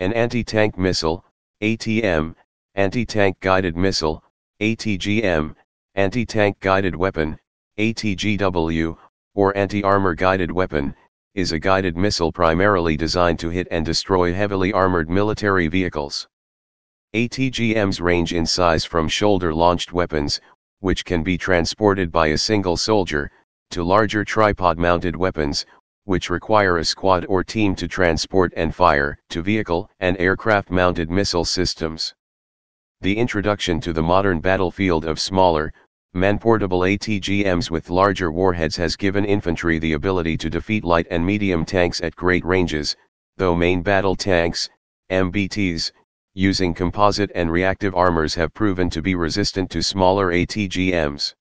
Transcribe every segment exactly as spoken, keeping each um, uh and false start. an anti-tank missile, A T M, anti-tank guided missile, A T G M, anti-tank guided weapon, A T G W, or anti-armor guided weapon, is a guided missile primarily designed to hit and destroy heavily armored military vehicles. A T G Ms range in size from shoulder-launched weapons, which can be transported by a single soldier, to larger tripod-mounted weapons, which require a squad or team to transport and fire, to vehicle and aircraft-mounted missile systems. The introduction to the modern battlefield of smaller, man-portable A T G Ms with larger warheads has given infantry the ability to defeat light and medium tanks at great ranges, though main battle tanks, M B Ts, using composite and reactive armors have proven to be resistant to smaller A T G Ms.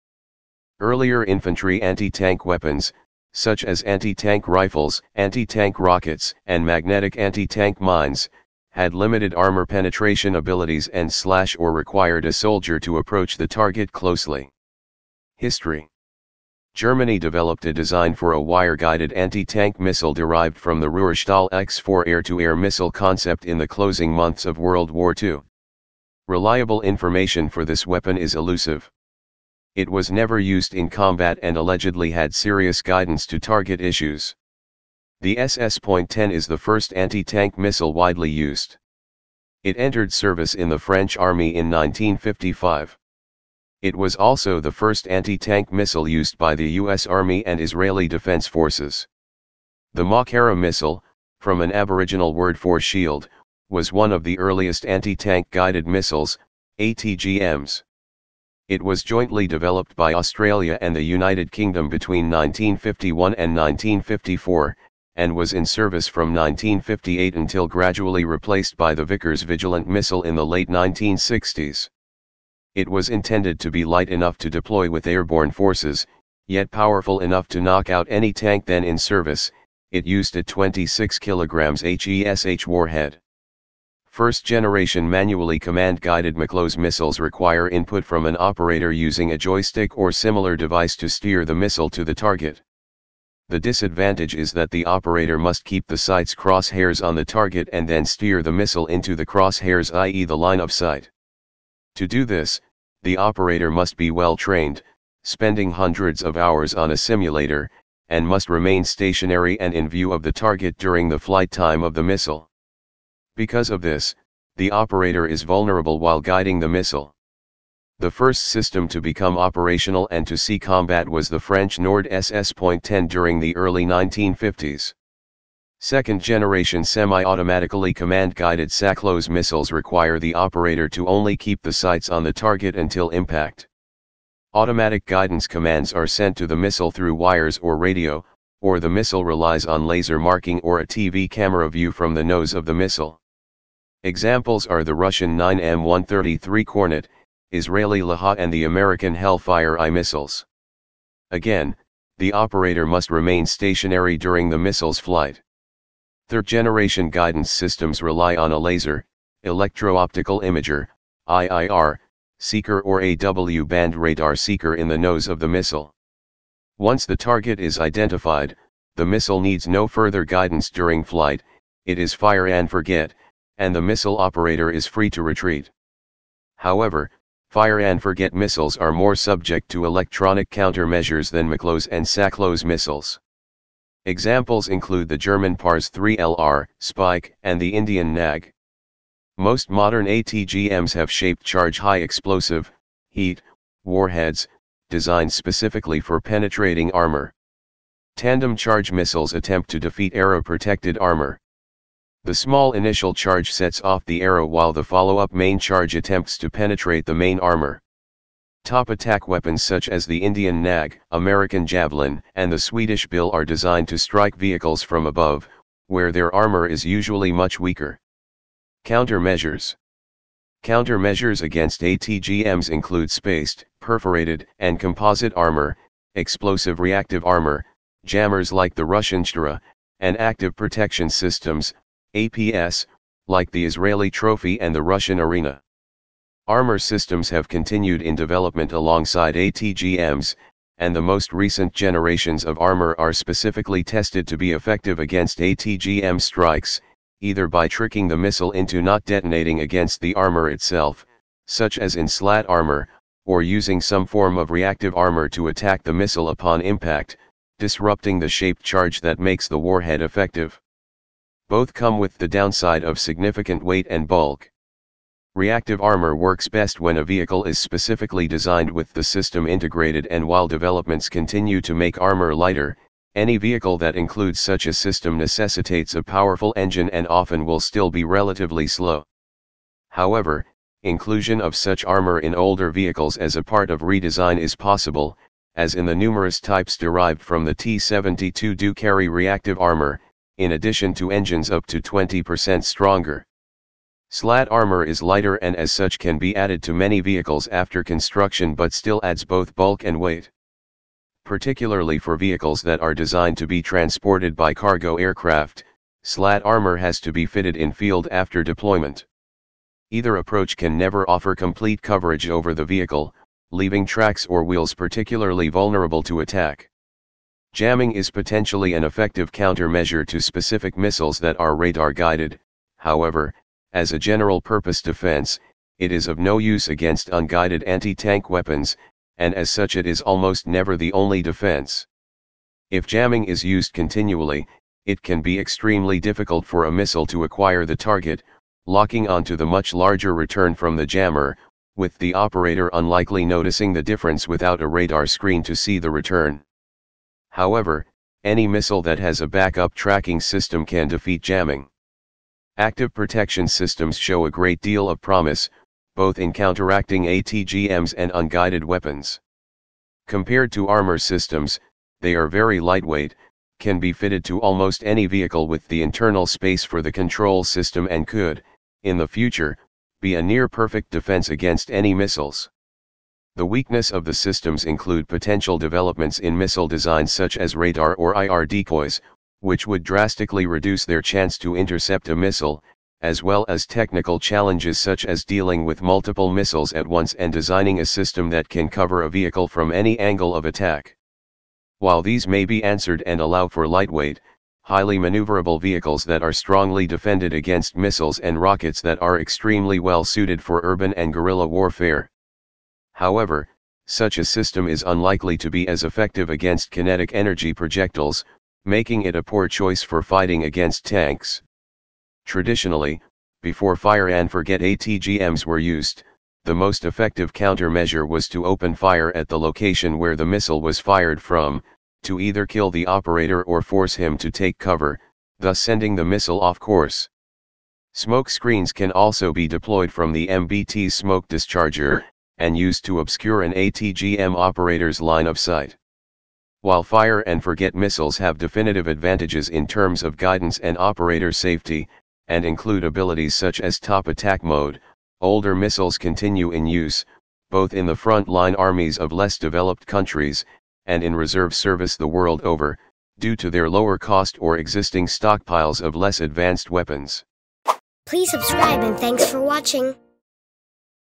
Earlier infantry anti-tank weapons, such as anti-tank rifles, anti-tank rockets, and magnetic anti-tank mines, had limited armor penetration abilities and slash or required a soldier to approach the target closely. History. Germany developed a design for a wire-guided anti-tank missile derived from the Ruhrstahl X four air-to-air missile concept in the closing months of World War Two. Reliable information for this weapon is elusive. It was never used in combat and allegedly had serious guidance to target issues. The S S point ten is the first anti-tank missile widely used. It entered service in the French Army in nineteen fifty-five. It was also the first anti-tank missile used by the U S Army and Israeli Defense Forces. The Makara missile, from an Aboriginal word for shield, was one of the earliest anti-tank guided missiles, A T G Ms. It was jointly developed by Australia and the United Kingdom between nineteen fifty-one and nineteen fifty-four, and was in service from nineteen fifty-eight until gradually replaced by the Vickers Vigilant missile in the late nineteen sixties. It was intended to be light enough to deploy with airborne forces, yet powerful enough to knock out any tank then in service. It used a twenty-six kilogram H E S H warhead. First-generation manually command-guided MACLOS missiles require input from an operator using a joystick or similar device to steer the missile to the target. The disadvantage is that the operator must keep the sight's crosshairs on the target and then steer the missile into the crosshairs, that is the line of sight. To do this, the operator must be well trained, spending hundreds of hours on a simulator, and must remain stationary and in view of the target during the flight time of the missile. Because of this, the operator is vulnerable while guiding the missile. The first system to become operational and to see combat was the French Nord S S point ten during the early nineteen fifties. Second-generation semi-automatically command-guided SACLOS missiles require the operator to only keep the sights on the target until impact. Automatic guidance commands are sent to the missile through wires or radio, or the missile relies on laser marking or a T V camera view from the nose of the missile. Examples are the Russian nine M one thirty-three Kornet, Israeli Lahat and the American Hellfire I missiles. Again, the operator must remain stationary during the missile's flight. Third-generation guidance systems rely on a laser, electro-optical imager, I I R, seeker or a W-band radar seeker in the nose of the missile. Once the target is identified, the missile needs no further guidance during flight. It is fire and forget, and the missile operator is free to retreat. However, fire and forget missiles are more subject to electronic countermeasures than MACLOS and SACLOS missiles. Examples include the German P A R S three L R, Spike, and the Indian N A G. Most modern A T G Ms have shaped charge high explosive, heat, warheads, designed specifically for penetrating armor. Tandem charge missiles attempt to defeat arrow-protected armor. The small initial charge sets off the arrow while the follow-up main charge attempts to penetrate the main armor. Top attack weapons such as the Indian N A G, American Javelin, and the Swedish Bill are designed to strike vehicles from above, where their armor is usually much weaker. Countermeasures. Countermeasures against A T G Ms include spaced, perforated, and composite armor, explosive reactive armor, jammers like the Russian Shtora, and active protection systems, A P S, like the Israeli Trophy and the Russian Arena. Armor systems have continued in development alongside A T G Ms, and the most recent generations of armor are specifically tested to be effective against A T G M strikes, either by tricking the missile into not detonating against the armor itself, such as in slat armor, or using some form of reactive armor to attack the missile upon impact, disrupting the shaped charge that makes the warhead effective. Both come with the downside of significant weight and bulk. Reactive armor works best when a vehicle is specifically designed with the system integrated, and while developments continue to make armor lighter, any vehicle that includes such a system necessitates a powerful engine and often will still be relatively slow. However, inclusion of such armor in older vehicles as a part of redesign is possible, as in the numerous types derived from the T seventy-two do carry reactive armor, in addition to engines up to twenty percent stronger. Slat armor is lighter and as such can be added to many vehicles after construction, but still adds both bulk and weight. Particularly for vehicles that are designed to be transported by cargo aircraft, slat armor has to be fitted in field after deployment. Either approach can never offer complete coverage over the vehicle, leaving tracks or wheels particularly vulnerable to attack. Jamming is potentially an effective countermeasure to specific missiles that are radar-guided. However, as a general-purpose defense, it is of no use against unguided anti-tank weapons, and as such it is almost never the only defense. If jamming is used continually, it can be extremely difficult for a missile to acquire the target, locking onto the much larger return from the jammer, with the operator unlikely noticing the difference without a radar screen to see the return. However, any missile that has a backup tracking system can defeat jamming. Active protection systems show a great deal of promise, both in counteracting A T G Ms and unguided weapons. Compared to armor systems, they are very lightweight, can be fitted to almost any vehicle with the internal space for the control system, and could, in the future, be a near-perfect defense against any missiles. The weakness of the systems include potential developments in missile design such as radar or I R decoys, which would drastically reduce their chance to intercept a missile, as well as technical challenges such as dealing with multiple missiles at once and designing a system that can cover a vehicle from any angle of attack. While these may be answered and allow for lightweight, highly maneuverable vehicles that are strongly defended against missiles and rockets that are extremely well suited for urban and guerrilla warfare. However, such a system is unlikely to be as effective against kinetic energy projectiles, making it a poor choice for fighting against tanks. Traditionally, before fire and forget A T G Ms were used, the most effective countermeasure was to open fire at the location where the missile was fired from, to either kill the operator or force him to take cover, thus sending the missile off course. Smoke screens can also be deployed from the M B T smoke discharger, and used to obscure an A T G M operator's line of sight. While fire and forget missiles have definitive advantages in terms of guidance and operator safety, and include abilities such as top attack mode, older missiles continue in use, both in the front-line armies of less developed countries, and in reserve service the world over, due to their lower cost or existing stockpiles of less advanced weapons. Please subscribe and thanks for watching.